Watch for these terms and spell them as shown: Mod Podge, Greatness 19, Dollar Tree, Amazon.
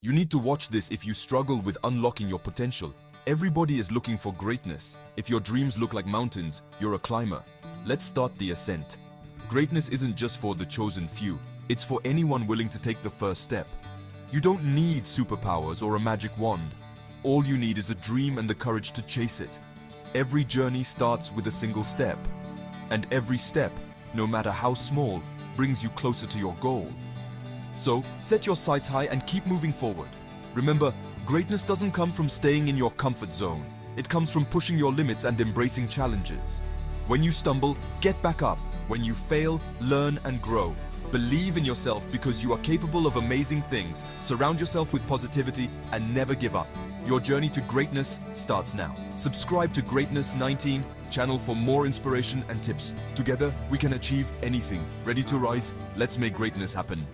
You need to watch this if you struggle with unlocking your potential. Everybody is looking for greatness. If your dreams look like mountains, you're a climber. Let's start the ascent. Greatness isn't just for the chosen few. It's for anyone willing to take the first step. You don't need superpowers or a magic wand. All you need is a dream and the courage to chase it. Every journey starts with a single step. And every step, no matter how small, brings you closer to your goal. So, set your sights high and keep moving forward. Remember, greatness doesn't come from staying in your comfort zone. It comes from pushing your limits and embracing challenges. When you stumble, get back up. When you fail, learn and grow. Believe in yourself because you are capable of amazing things. Surround yourself with positivity and never give up. Your journey to greatness starts now. Subscribe to Greatness 19 channel for more inspiration and tips. Together, we can achieve anything. Ready to rise? Let's make greatness happen.